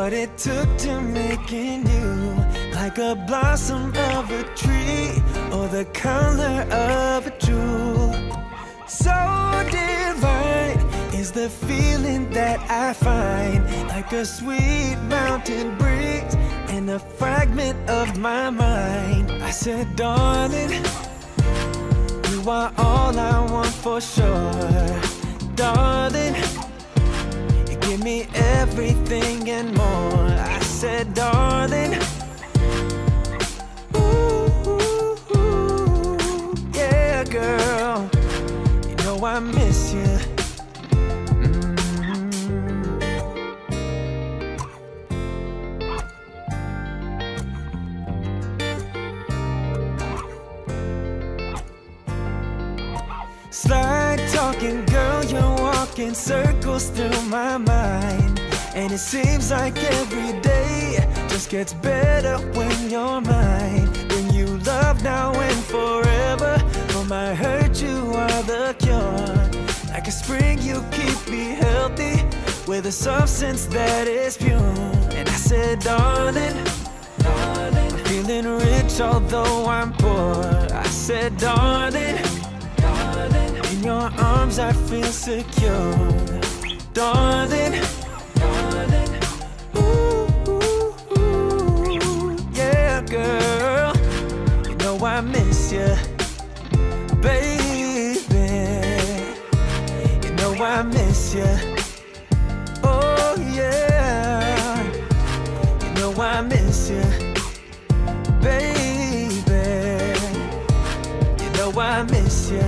what it took to making you, like a blossom of a tree or the color of a jewel. So divine is the feeling that I find, like a sweet mountain breeze and a fragment of my mind. I said, darling, you are all I want for sure. Darling, you give me everything and more. I said, darling, ooh, ooh, yeah, girl, you know I miss you. Slide talking, girl, you're walking circles through my mind, and it seems like every day just gets better when you're mine. When you love now and forever, for my hurt you are the cure. Like a spring you keep me healthy, with a substance that is pure. And I said, darling, darling, I'm feeling rich although I'm poor. I said, darling, in your arms I feel secure. Darling, darling, ooh, ooh, ooh, yeah, girl, you know I miss you. Baby, you know I miss you. Oh yeah, you know I miss you. Baby, you know I miss you.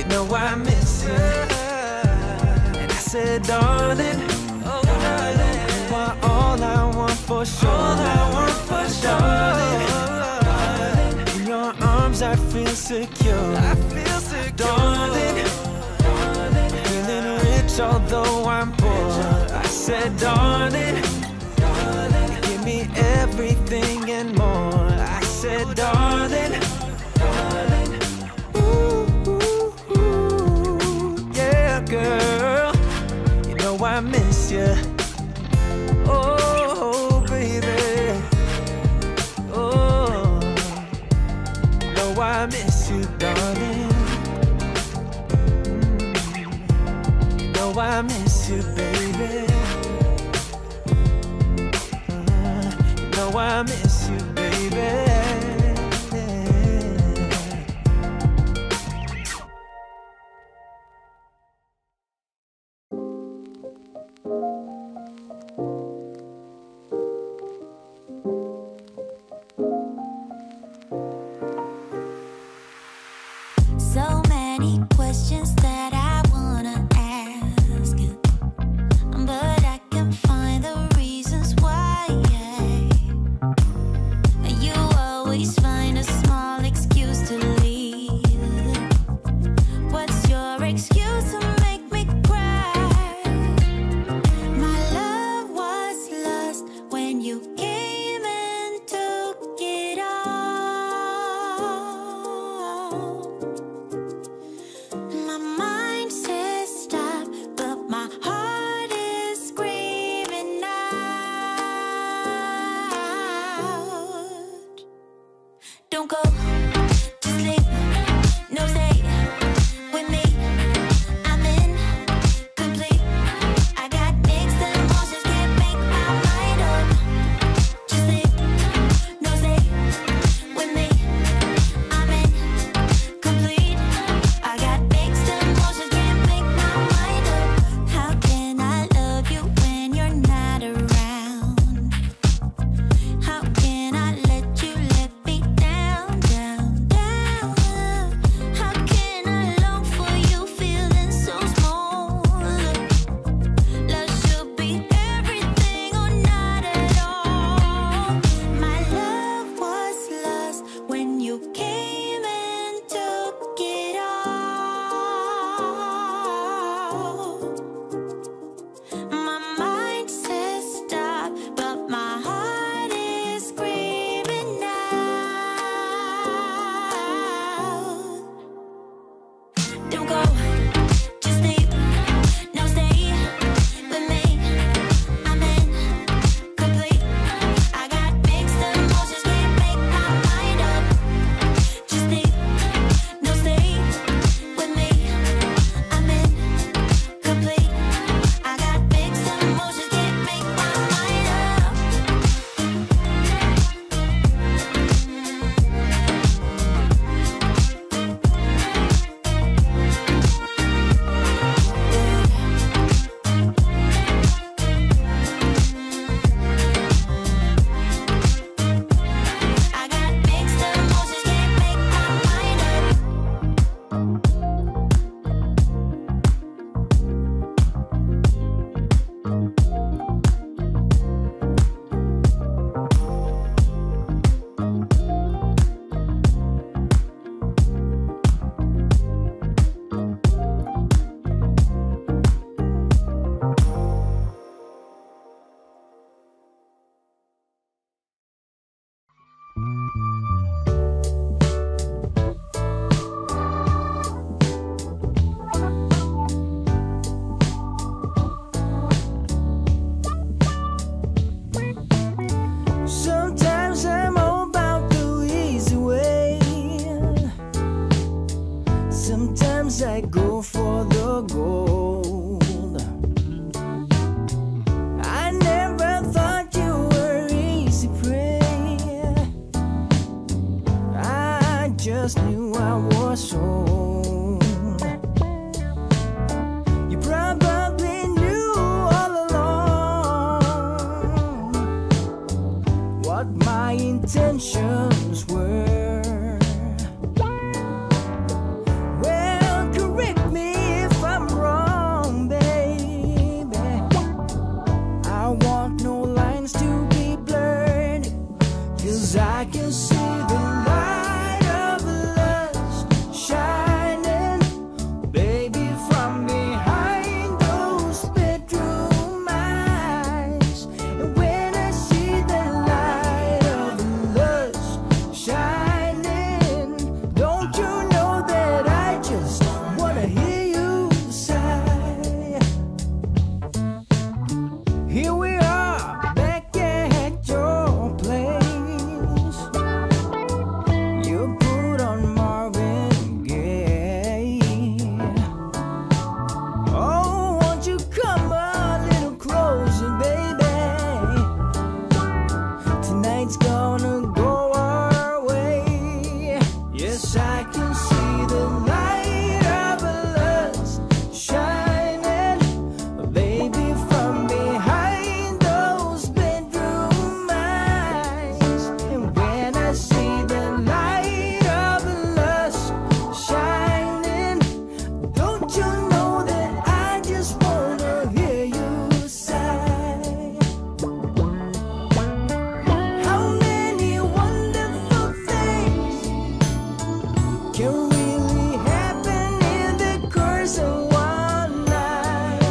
You know I miss you. And I said, darling, oh darling, you are all I want for sure. All I want for sure. Darling, in your arms I feel secure. I feel secure. Darling, darling, feeling rich although I'm poor. I said, darling, darling, you give me everything and more. I said, darling, girl, you know I miss you. Oh, baby, oh, you know I miss you, darling. You know I miss you, baby. You know I miss you, baby. just knew I was home. You probably knew all along what my intentions were. Well, correct me if I'm wrong, baby. I want no lines to be blurred, 'cause I can see the light can really happen in the course of one night.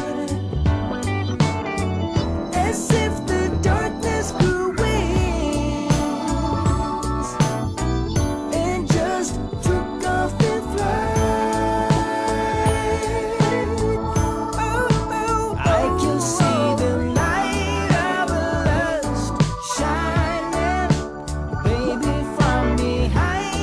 As if the darkness grew wings and just took off in flight. Oh, oh, oh. I can see the light of lust shining, baby, from behind.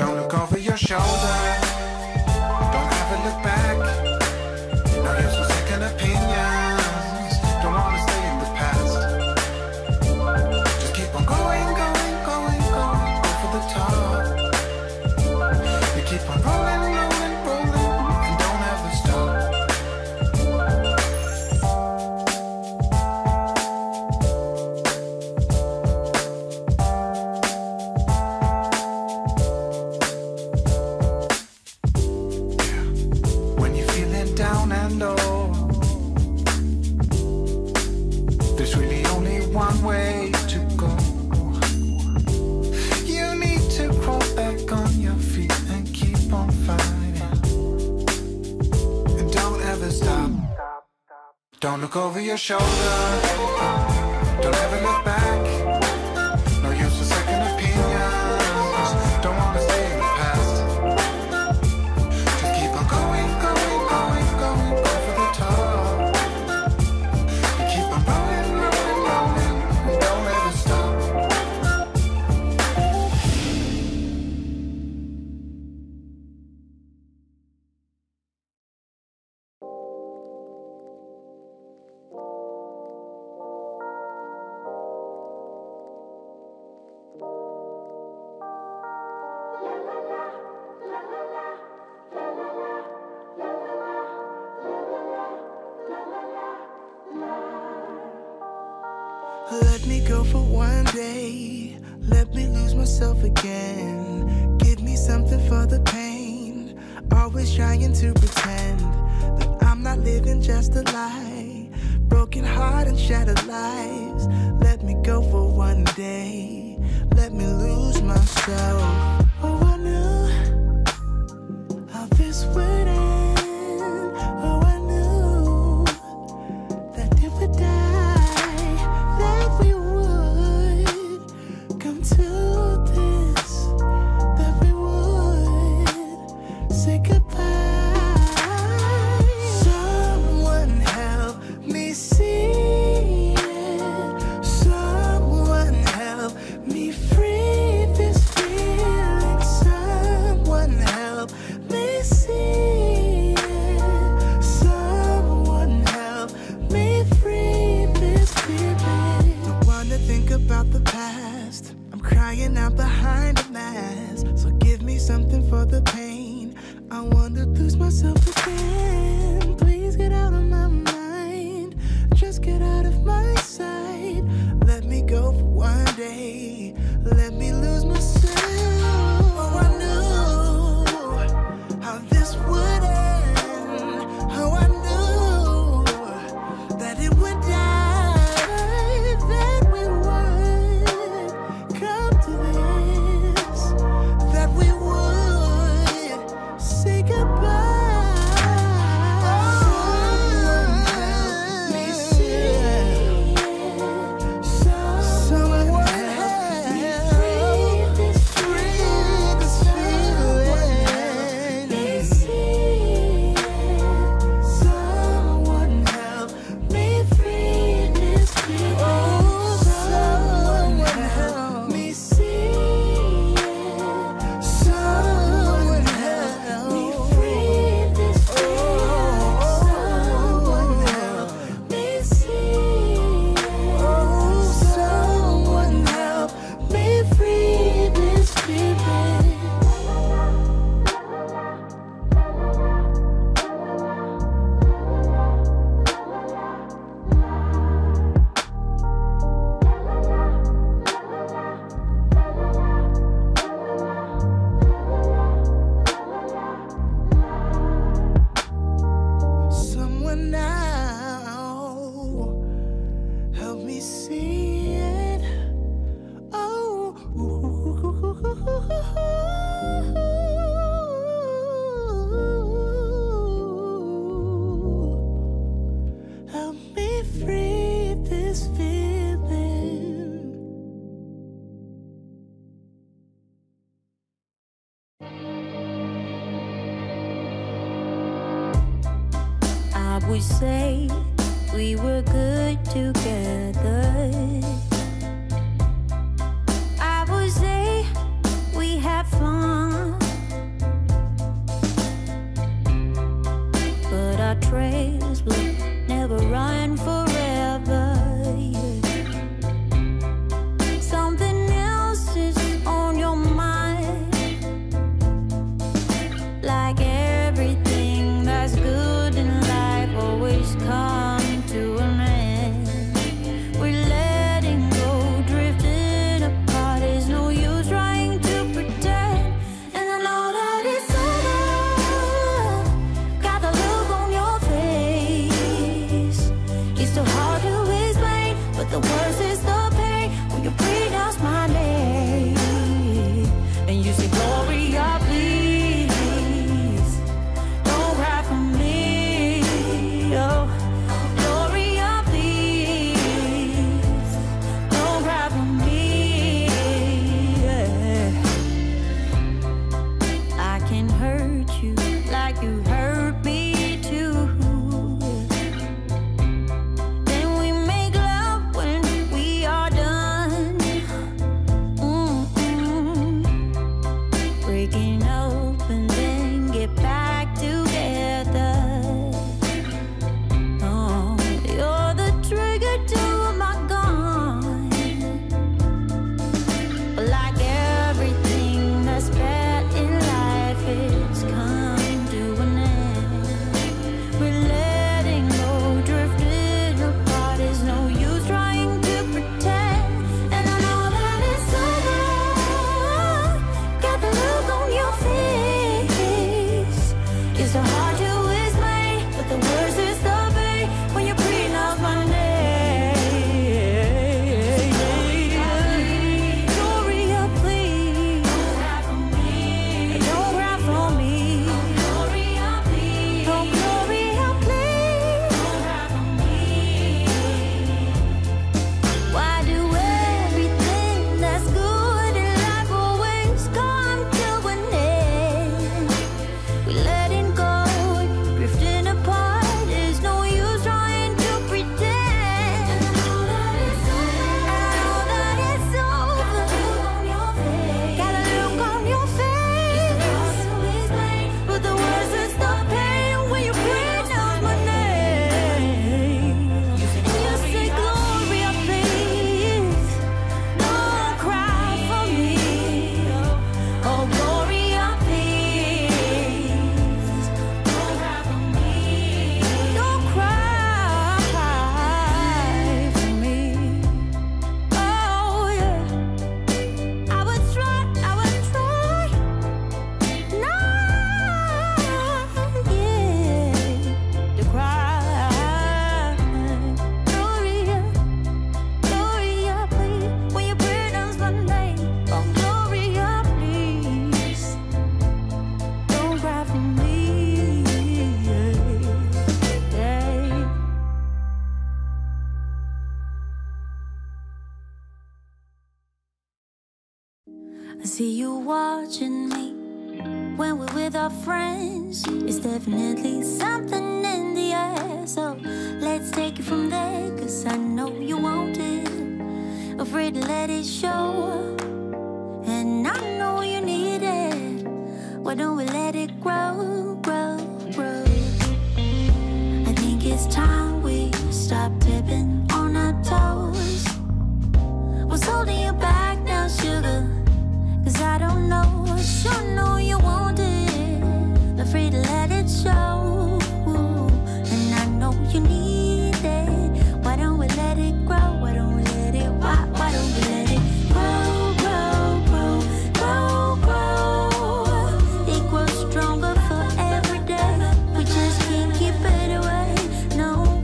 Don't look over your shoulder, don't ever look back, no use for second opinions, don't wanna stay in the past, just keep on going, going, going, going, go for the top, you keep on rolling, rolling, rolling, don't ever stop. Let me go for one day, let me lose myself again. Give me something for the pain, always trying to pretend that I'm not living just a lie. Broken heart and shattered lives. Let me go for one day, let me lose myself. Oh, I knew how this would end. see you watching me when we're with our friends. It's definitely something in the air, so let's take it from there, cause I know you want it, afraid to let it show, and I know you need it. Why don't we let it grow, grow, grow? I think it's time we stop tipping on our toes. What's holding you back now, sugar? Cause I don't know, I sure know you want it, afraid to let it show, and I know you need it. Why don't we let it grow? Why don't we let it, why don't we let it grow, grow, grow, grow, grow? It grows stronger for every day, we just can't keep it away, no,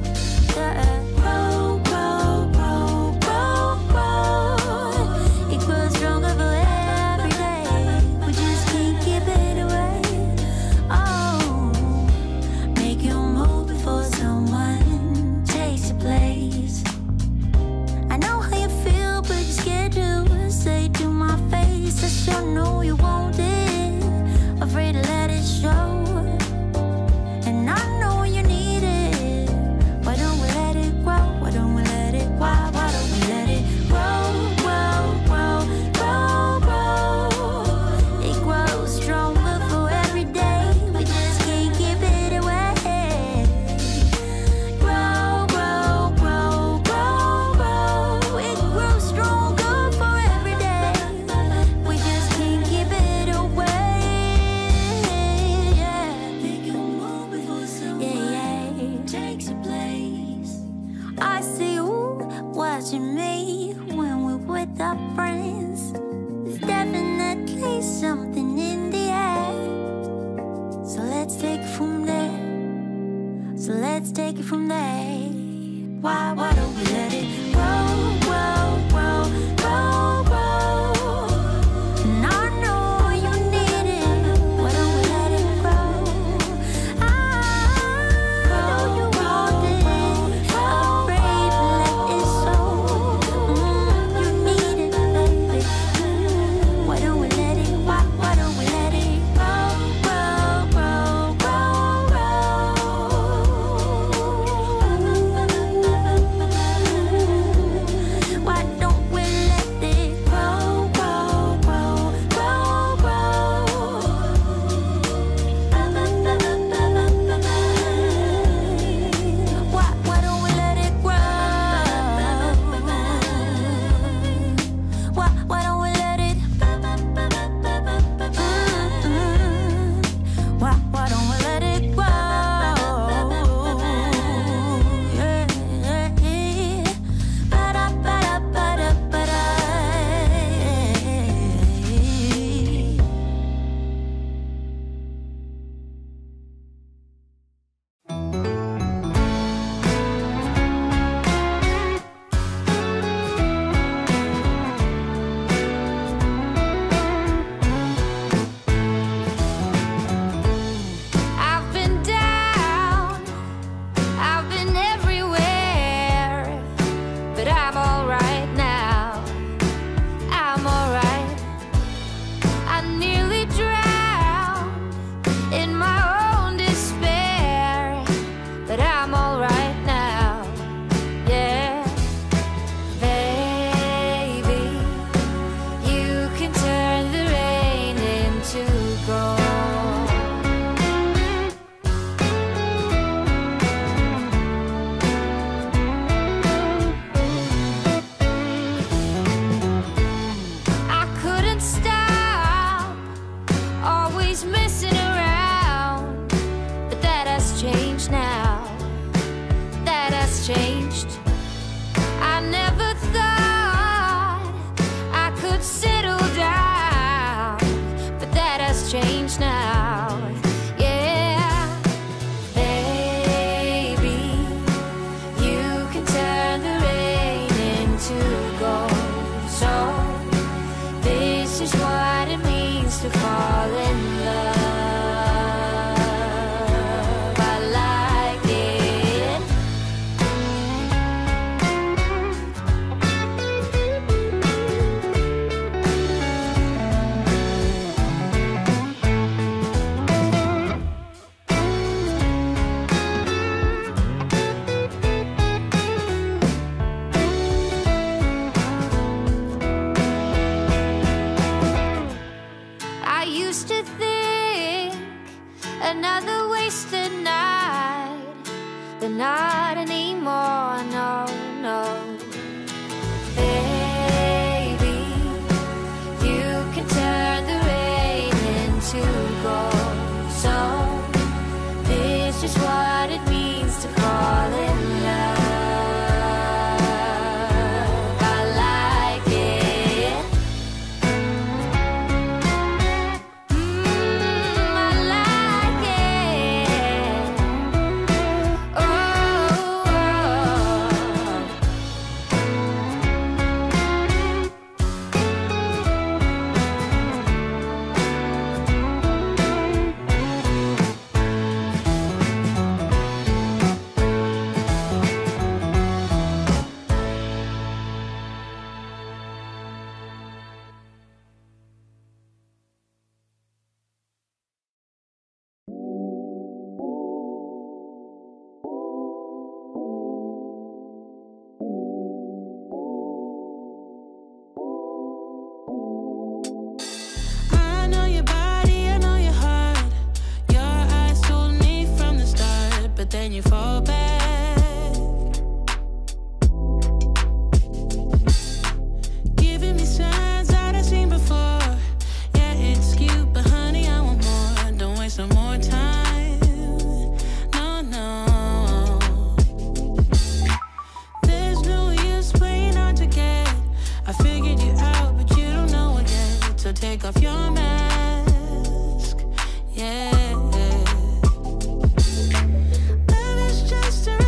yeah. Grow, grow, grow, grow, grow. It grows stronger for every day, we just can't keep it away. Oh, make you move before someone takes your place. I know how you feel, but you're scared to say to my face, I sure know you want it, afraid to let it show, and I know you need it. Why don't we let it grow? Why don't we let it? Why don't we let it grow, grow, grow, grow, grow? It grows stronger for every day, we just can't keep it away. Grow, grow, grow, grow, grow. It grows stronger for every day, we just can't keep it away. Yeah. Make you move before someone takes your place. I see you watching me when we're with our friends. There's definitely something in the air, so let's take it from there, so let's take it from there. Why don't we let it grow, grow, grow, grow, grow? And I know you need it. Why don't we let it grow? I know you want it, afraid to let it show. You need it, baby. Why don't we let it? Why don't we let it grow, grow, grow, grow, grow? Why don't we let it grow, grow, grow, grow, grow? Why don't we let it grow? Why don't we let it? Why don't we let it grow? Yeah, yeah. Ba-da, ba-da, ba-da, ba-da. I've been down, I've been everywhere, but I'm alright now, I'm alright. I nearly drowned in my own despair, but I'm alright now, yeah. Baby, you can turn the rain into gold. I couldn't stop, always messing around, but that has changed now, that has changed. I never thought I could settle down, but that has changed now, yeah. Baby, you can turn the rain into gold. So this is what it means to fall in love. I lied. but then you fall back, giving me signs that I've seen before. Yeah, it's cute, but honey, I want more. Don't waste no more time, no, no. There's no use playing hard to get. I figured you out, but you don't know it yet. So take off your mask, yeah. Love is just a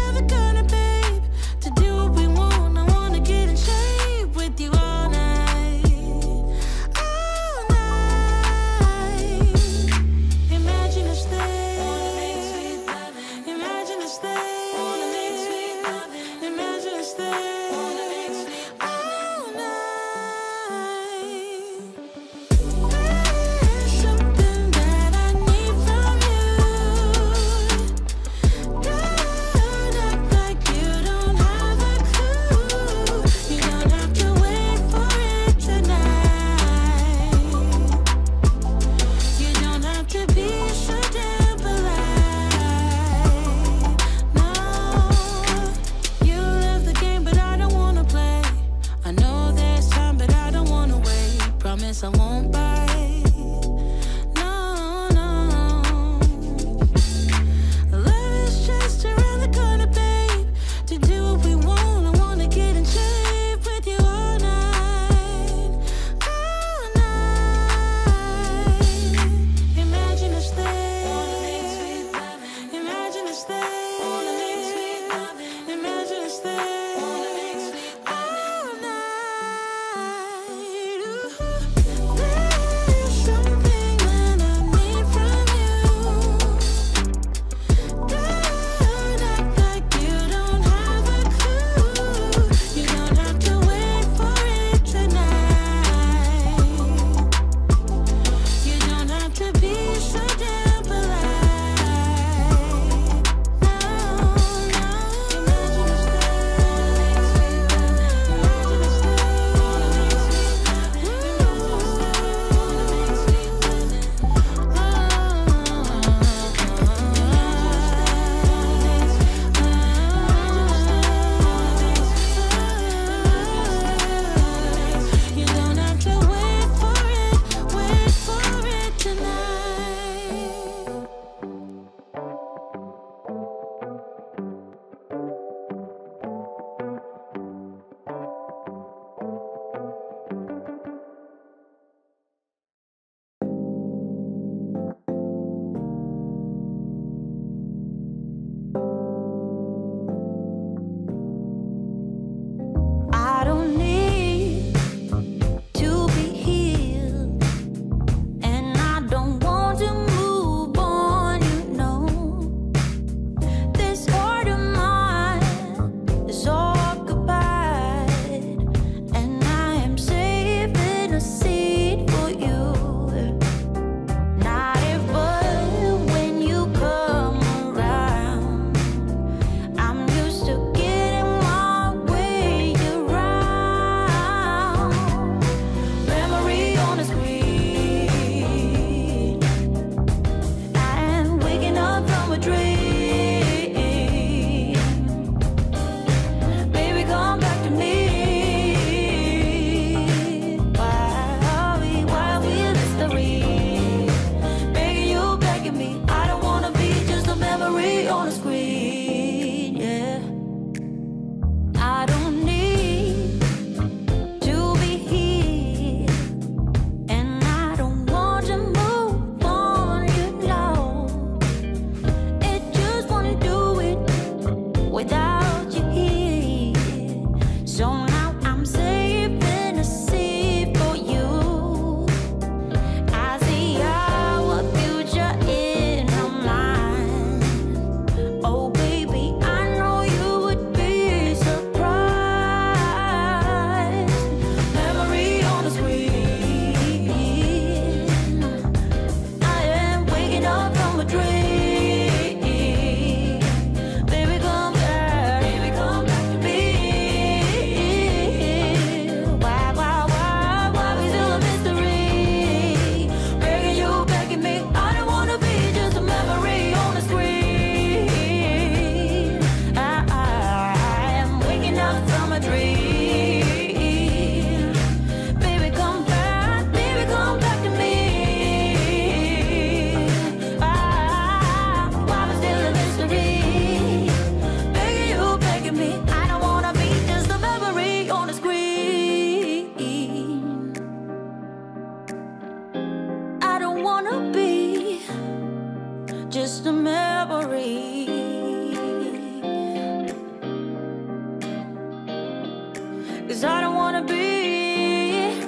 'Cause I don't wanna be,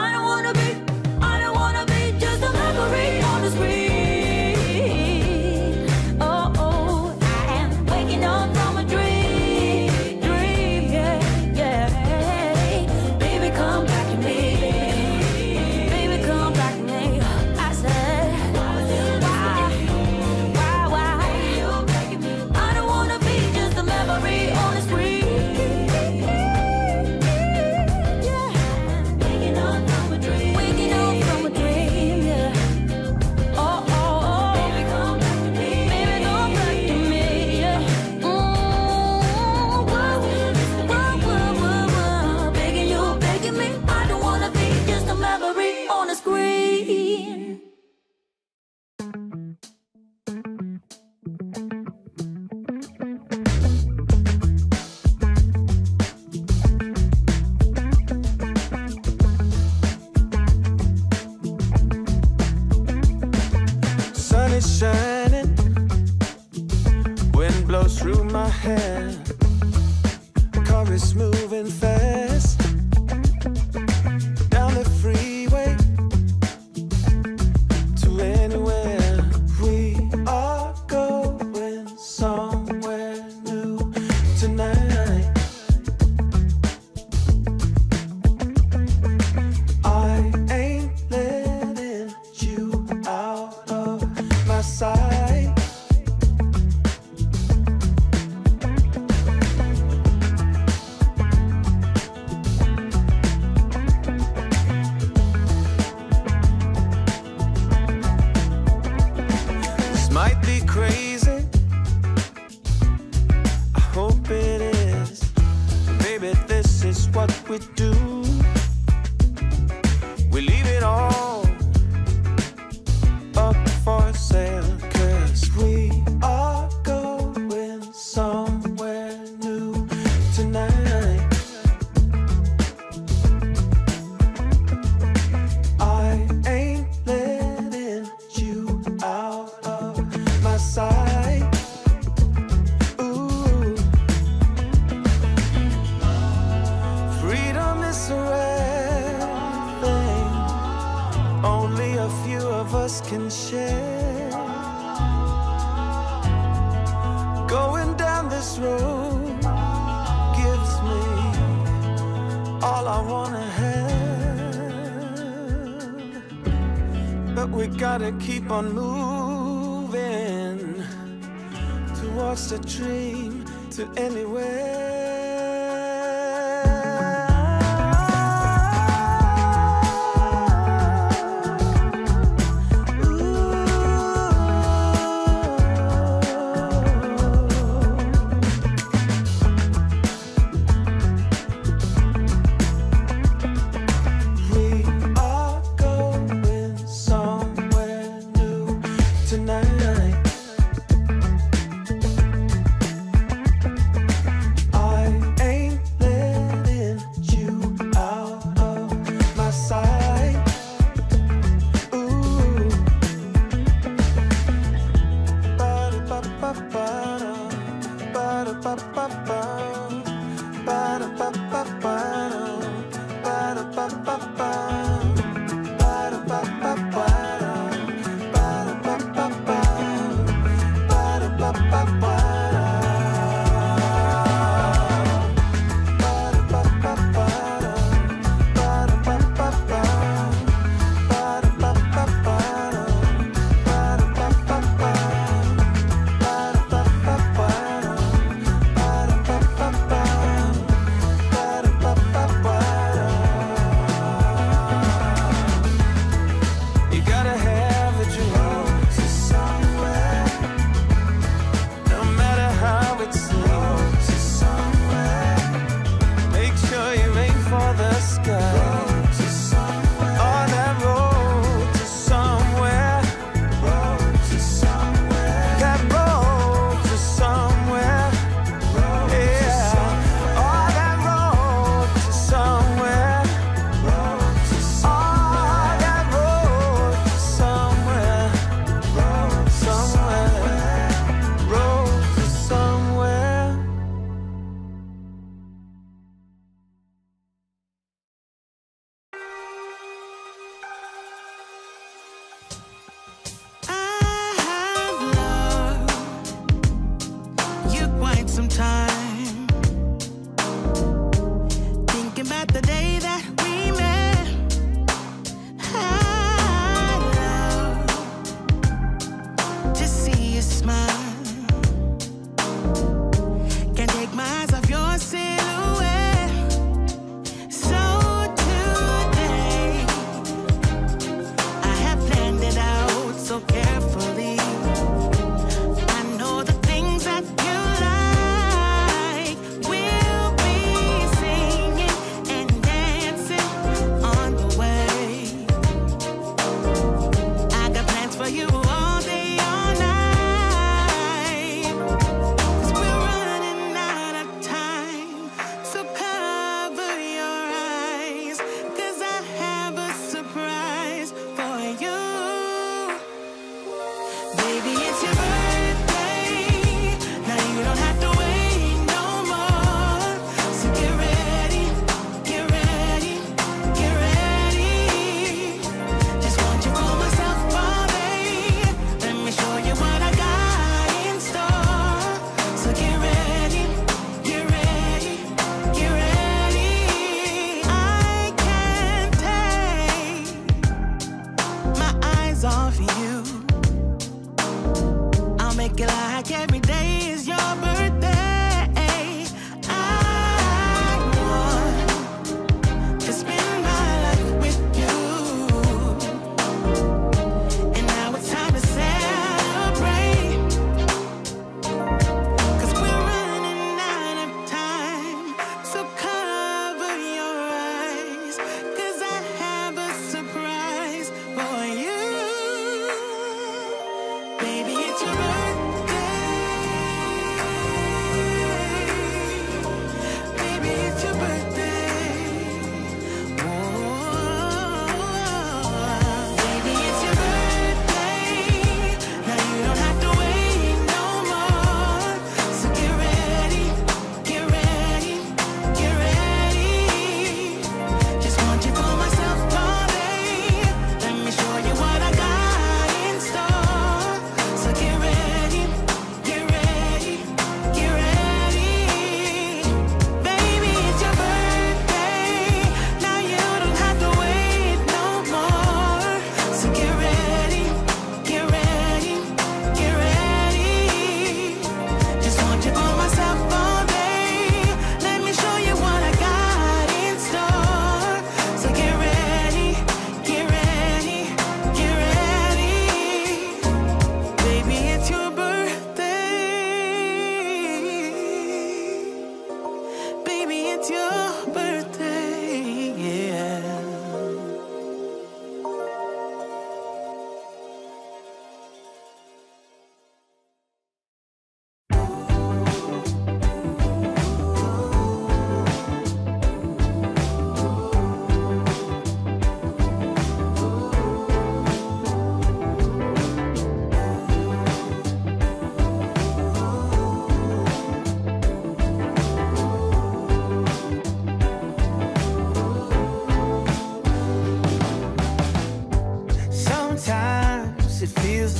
I don't wanna be, I don't wanna be just a memory on the screen. Oh, oh, I am waking up from a dream, yeah, yeah. Baby, come back to me, baby, come back to me. I said, why, why? I don't wanna be just a memory on the screen. Shining, wind blows through my hair, car is moving fast down the freeway to anywhere. We are going somewhere new tonight. I ain't letting you out of my side. This might be crazy, I hope it is. Baby, this is what we do. We leave it all up for sale, 'cause we are going somewhere new tonight. I ain't letting you out of my sight. Ooh, freedom is a rare thing, only a few of us can share. Going down this road gives me all I wanna have, but we gotta keep on moving towards the dream, to anywhere. Tonight, I take some time, thinking about the day that we met. I love to see you smile. Can't take my eyes off your silhouette. So today I have planned it out so carefully. Make it like every day is your birthday. I want to spend my life with you, and now it's time to celebrate, 'cause we're running out of time. So cover your eyes, 'cause I have a surprise for you. Baby, it's your birthday.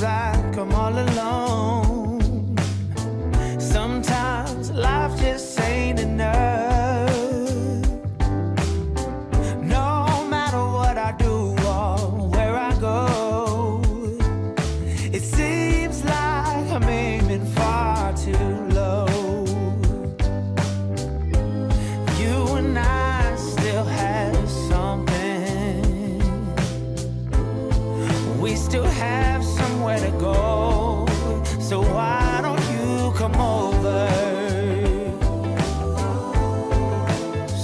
Like I'm all alone. Sometimes life just ain't enough. No matter what I do or where I go, it seems like I'm aiming far too low. You and I still have something. We still have to go, so why don't you come over?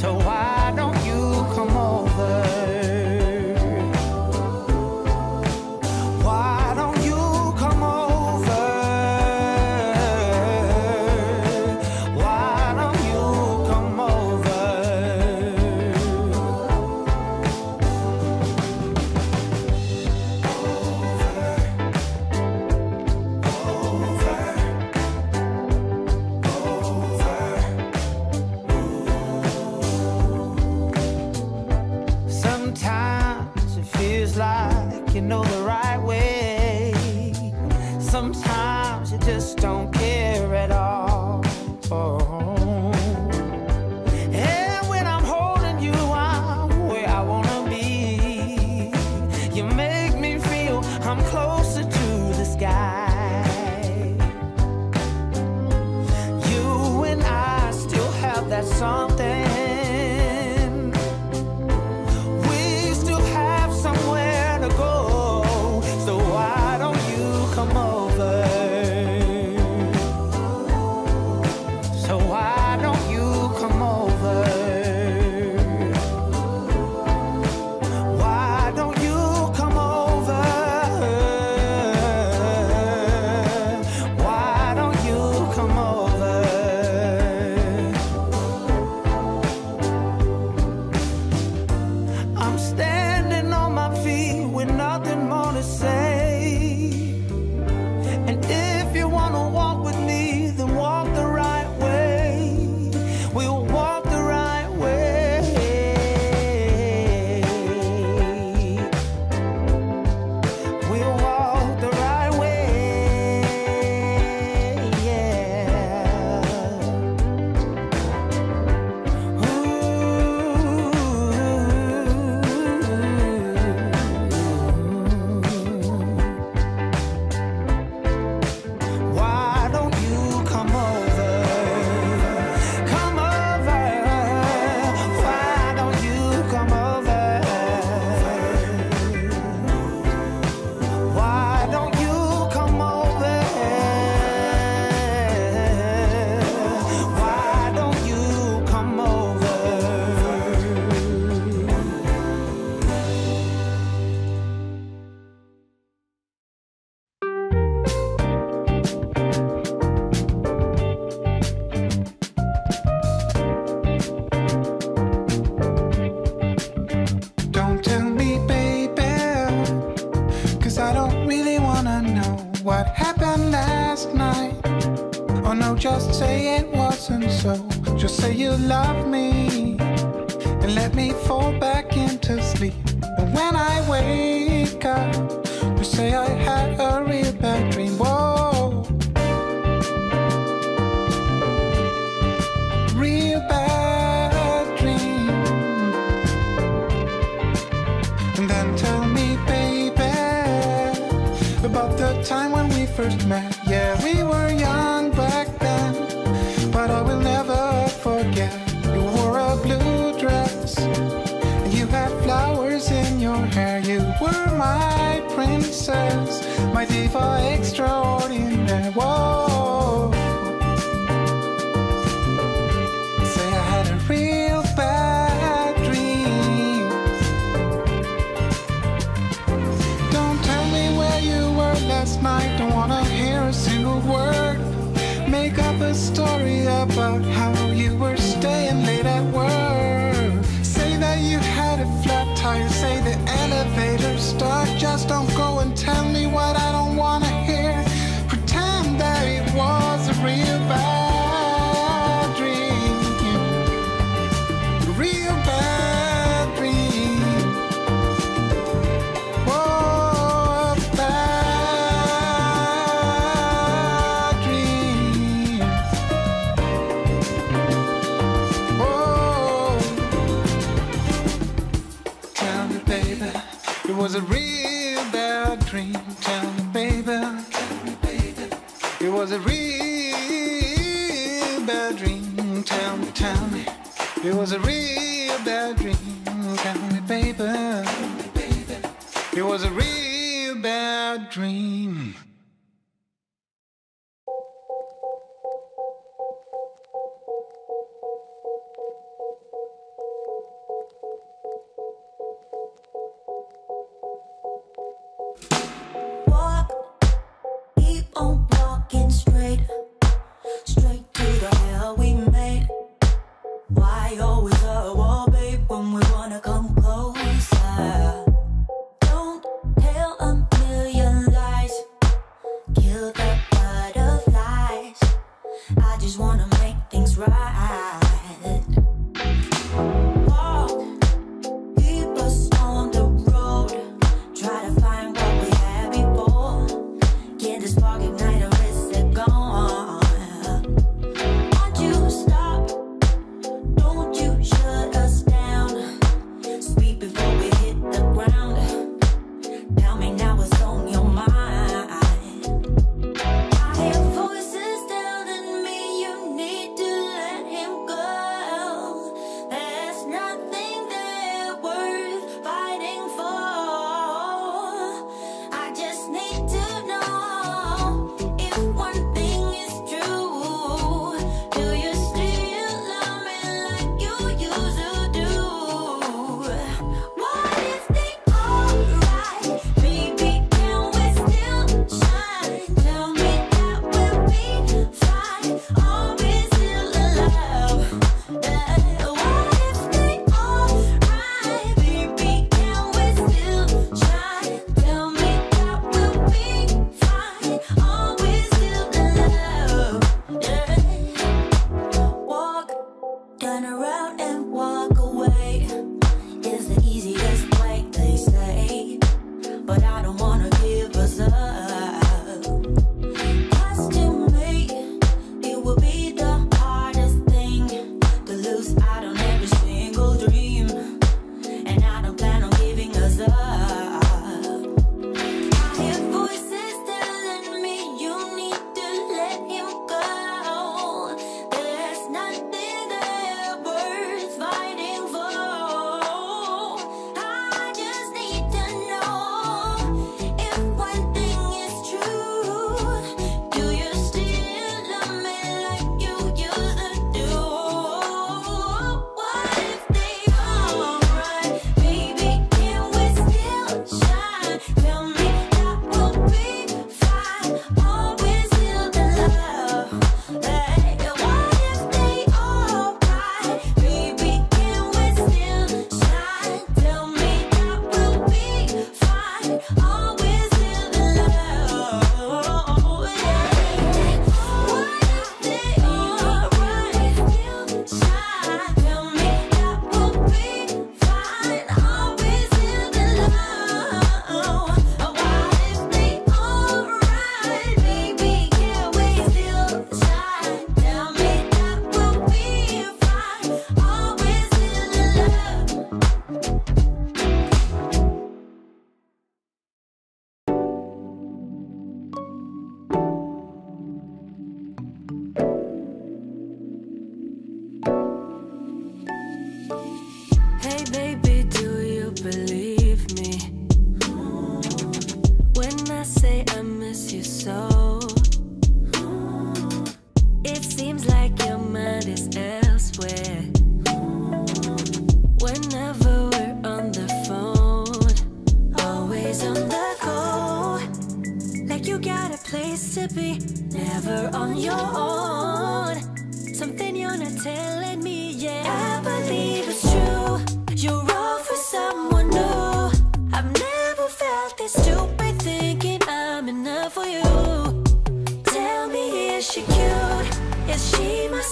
So why don't you come over? Why don't you come over? Why don't you come over? Sometimes it feels like you know the right way. Sometimes you just don't care at all. say it wasn't so. Just say you love me and let me fall back into sleep. But when I wake up, you say I had a real bad dream. Whoa, real bad dream. And then tell me, baby, about the time when we first met. Yeah, we were young back then, but I will never forget. You wore a blue dress and you had flowers in your hair. You were my princess, my diva extraordinaire. Whoa, say I had a real bad dream. Don't tell me where you were last night. Don't wanna hear a single word. Make up a story about how you were staying late at work. Say that you had a flat tire, say the elevator stuck. Just don't go and tell me what I don't wanna hear. Pretend that it was a real bad dream. A real bad dream. Whoa, a bad dream. Whoa. Tell me, baby, it was a real bad dream. Tell me, baby, it was a real bad dream. Tell me, it was a real bad dream. Tell me, baby, it was a real bad dream. Go.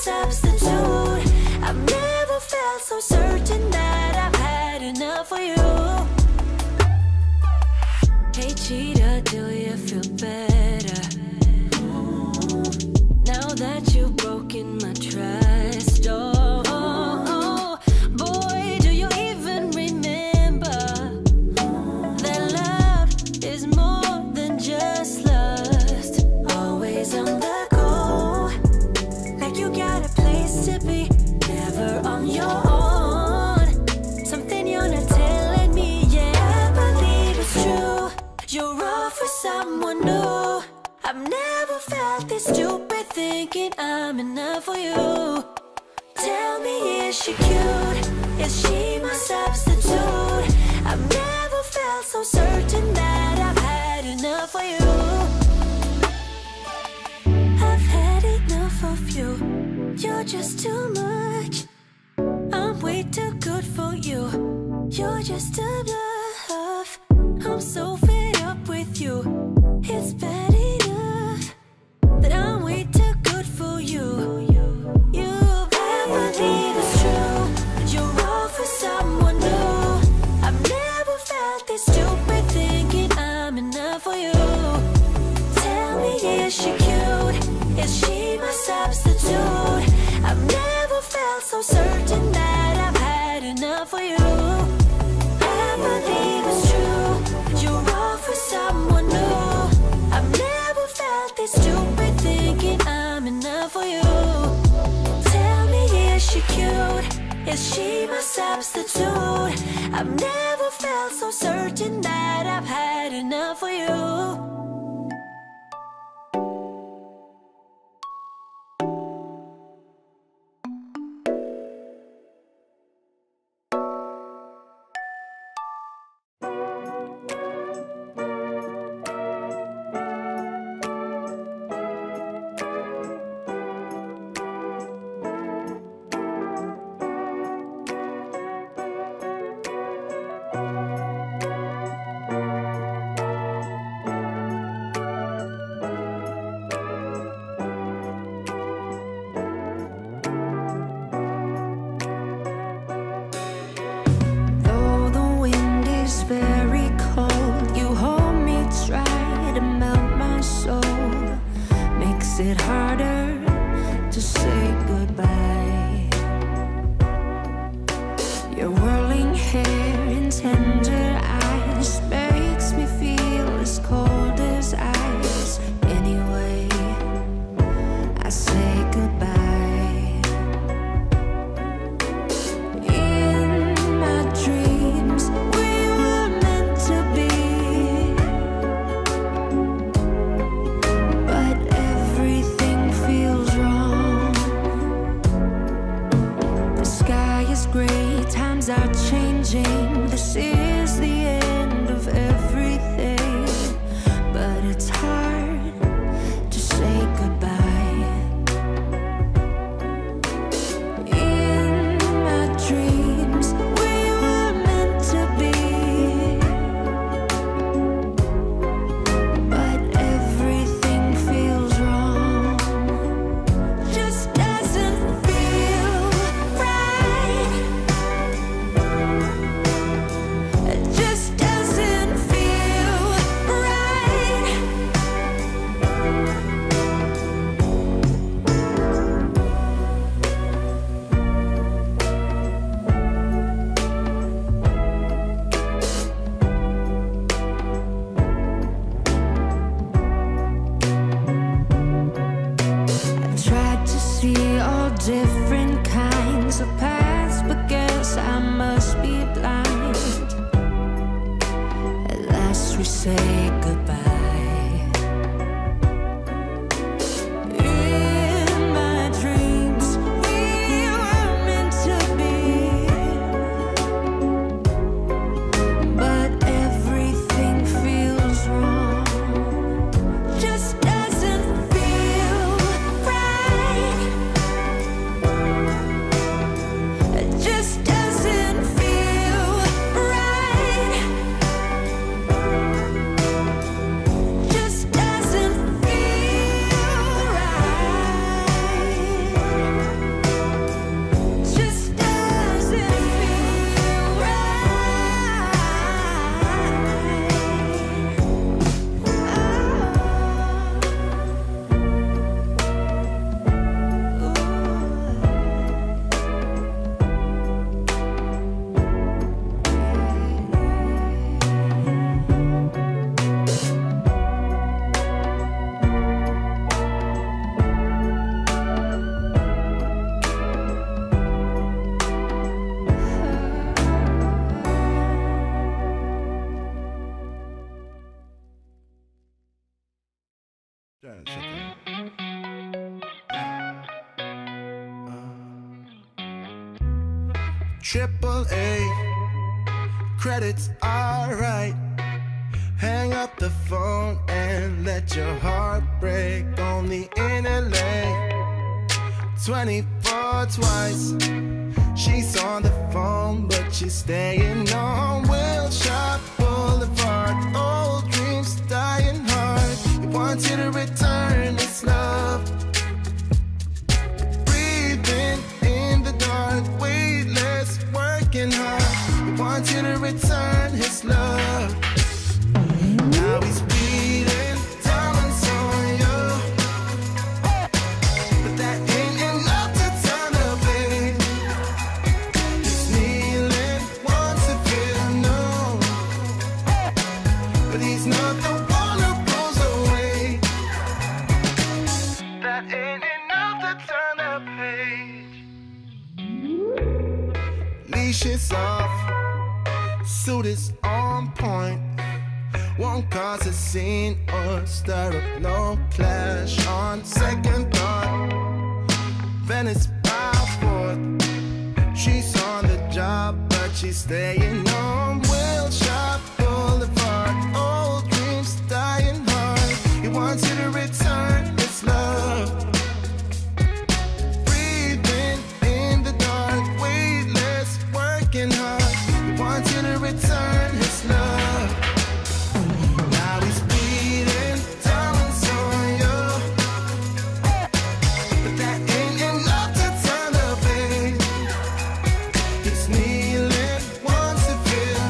substitute. I've never felt so certain that I've had enough for you. Hey cheater, do you feel better? Ooh. Now that you've broken my trust, oh boy, do you even remember that love is more than just lust? Always on the to be never on your own. Something you're not telling me, yeah, I believe it's true. You're all for someone new. I've never felt this stupid thinking I'm enough for you. Tell me, is she cute? Is she my substitute? I've never felt so certain that I've had enough for you. I've had enough of you. You're just too much. I'm way too good for you. You're just a bluff. I'm so fed up with you. It's bad enough that I'm way too good for you. You believe it's true. You're all for someone new. I've never felt this stupid thinking I'm enough for you. Tell me, is she cute? Is she my substitute? I've never felt so certain that I've had enough for you. I believe it's true. You're all for someone new. I've never felt this stupid thinking I'm enough for you. Tell me, is she cute? Is she my substitute? I've never felt so certain that I've had enough for you. AAA, credits are right. Hang up the phone and let your heart break on the interlay. 24 twice, she's on the phone, but she's staying on Wilshire Boulevard. Old dreams dying hard. It wants you to return this love. Breathing in the dark, weightless, working hard. It wants you to return his love. Now he's beating diamonds on you, but that ain't enough to turn the pain. He's kneeling, wants to feel known, but he's not the one who pulls away. That ain't enough to turn the page. Leash is off, suit is on point. Won't cause a scene or stir up no clash on second thought. Venice by fourth, she's on the job, but she's staying on Wilshire Boulevard. Old dreams dying hard. He wants you to return this love. Breathing in the dark, weightless, working hard. He wants you to return his love. Kneeling, wants to feel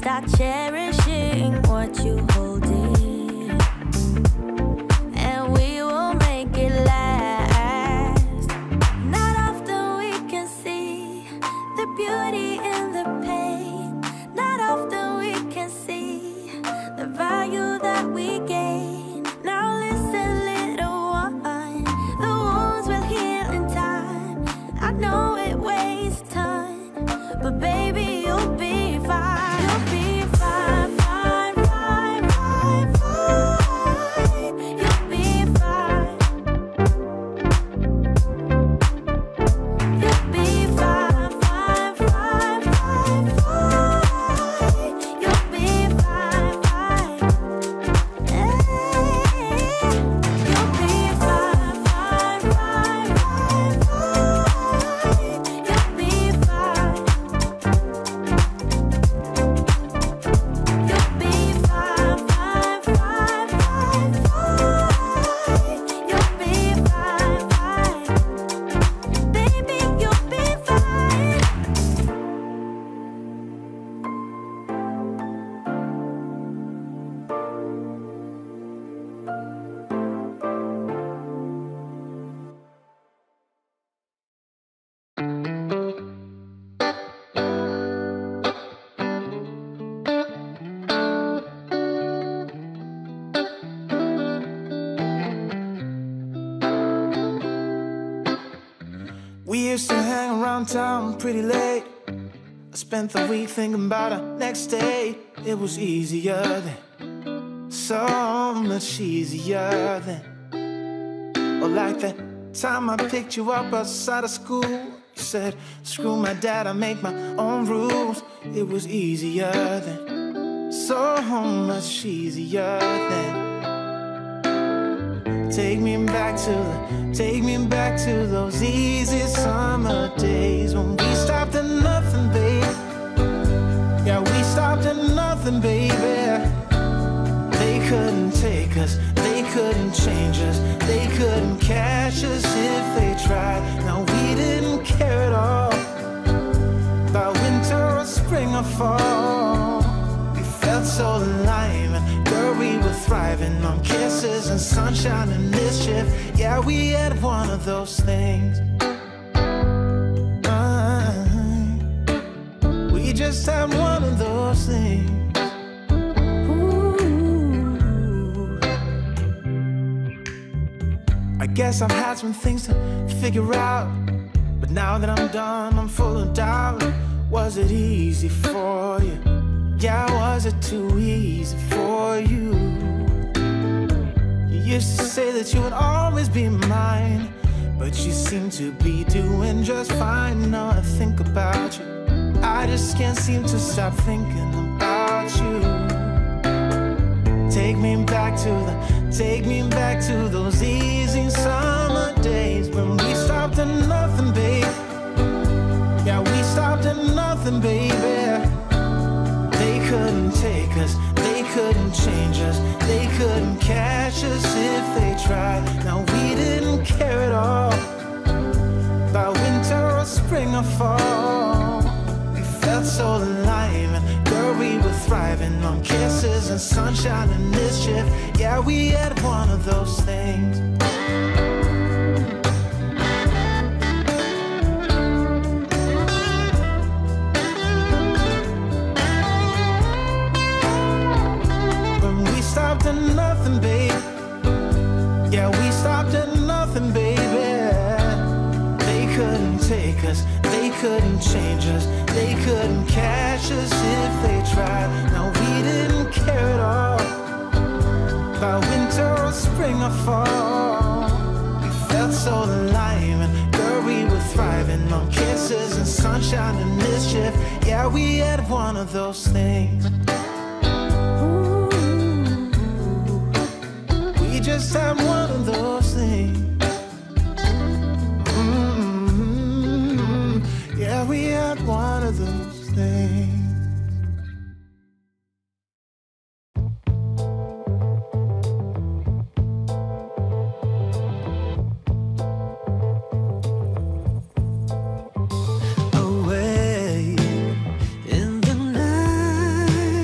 Start cherishing what you holding, and we will make it last. Not often we can see the beauty in the pain. Not often we can see the value that we gain. Now listen, little one, the wounds will heal in time. I know it weighs time, but baby, you'll be fine. Time pretty late. I spent the week thinking about her. Next day, it was easier then. So much easier then. Or like that time I picked you up outside of school. You said, screw my dad, I make my own rules. It was easier then. So much easier then. Take me back to the, take me back to those easy summer days. When we stopped at nothing, baby. Yeah, we stopped at nothing, baby. They couldn't take us, they couldn't change us, they couldn't catch us if they tried. Now we didn't care at all about winter or spring or fall. We felt so alive, and girl, we were thriving on kisses and sunshine and mischief. Yeah, we had one of those things. Just had one of those things. Ooh. I guess I've had some things to figure out, but now that I'm done, I'm full of doubt. Was it easy for you? Yeah, was it too easy for you? You used to say that you would always be mine, but you seem to be doing just fine. Now I think about you, I just can't seem to stop thinking about you. Take me back to the, take me back to those easy summer days. When we stopped at nothing, babe. Yeah, we stopped at nothing, baby. They couldn't take us, they couldn't change us, they couldn't catch us if they tried. Now we didn't care at all about winter or spring or fall. Felt so alive, and girl, we were thriving on kisses and sunshine and mischief. Yeah, we had one of those things. When we stopped at nothing, babe. Yeah, we stopped at nothing, baby. They couldn't take us, they couldn't change us, they couldn't catch us if they tried. Now we didn't care at all about winter or spring or fall. We felt so alive, and girl, we were thriving on kisses and sunshine and mischief. Yeah, we had one of those things. Ooh, we just had one of those things. Yeah, we had one of those things. Away in the night,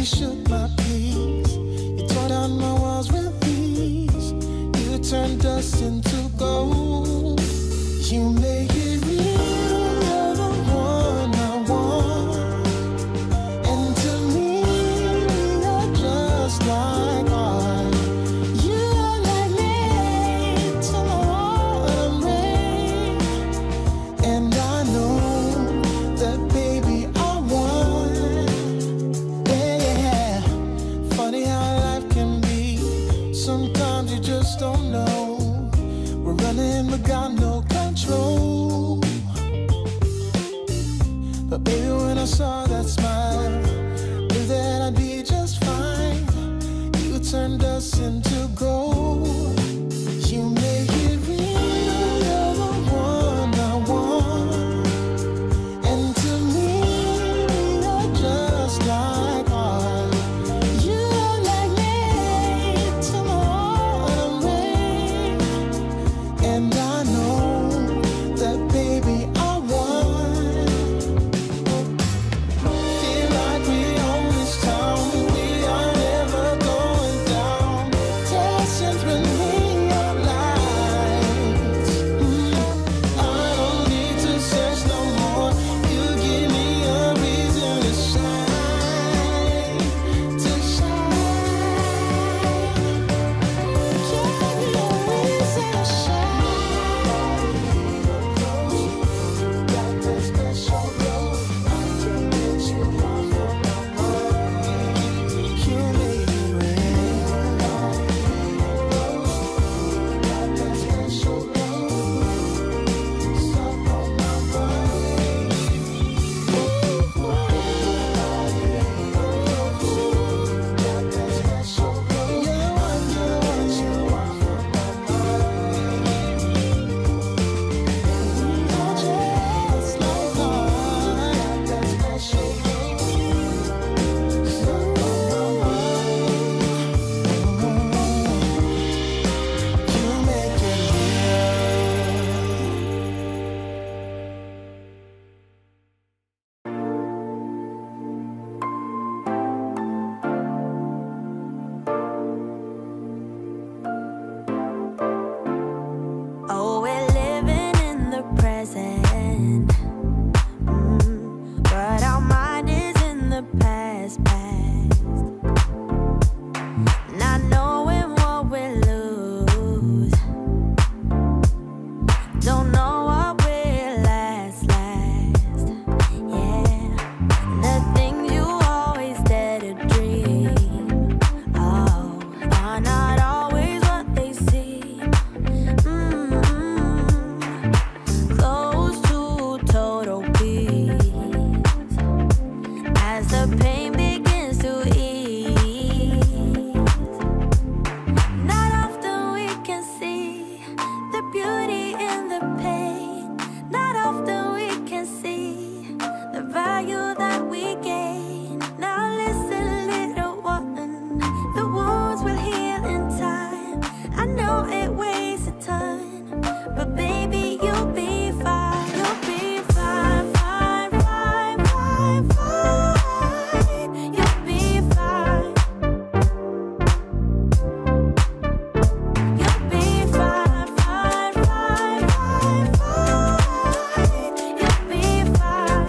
me shook my peace. You tore down my walls with ease. You turned dust into gold. You make it real. You're the one I want. And to me, you're just like art. You are like me till the autumn rain. And I know that, baby, I won. Yeah, yeah, yeah. Funny how life can be. Sometimes you just don't know. We're running, but got no control. But baby, when I saw that smile, knew that I'd be just fine. You turned us into gold. You make it real. You're the one I want. And to me, you're just like art. You're like me till the autumn rain. And I know that, baby, I won. Feel like we own this town. We are never going down. Dancing through neon lights. I don't need to search no more. You give me a reason to shine, to shine. Give me a reason to shine. Oh, we're living in the present, but our mind is in the past. Not knowing what we lose, don't know what will last. Yeah, the things you always dare to dream, oh, are not always what they see. Close to total peace as the pain begins to ease. Not often we can see the beauty in the pain. Not often we can see the value that we gain. Now listen, little one, the wounds will heal in time. I know it weighs a ton, but baby, you'll be fine. You'll be fine, fine, fine, fine, fine. You'll be fine. You'll be fine, fine, fine, fine, fine. You'll be fine.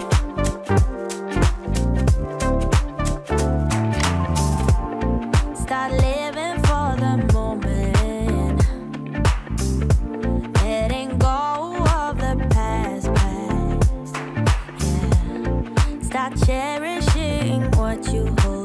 Start living for the moment, letting go of the past. Yeah, start cherishing what you hold.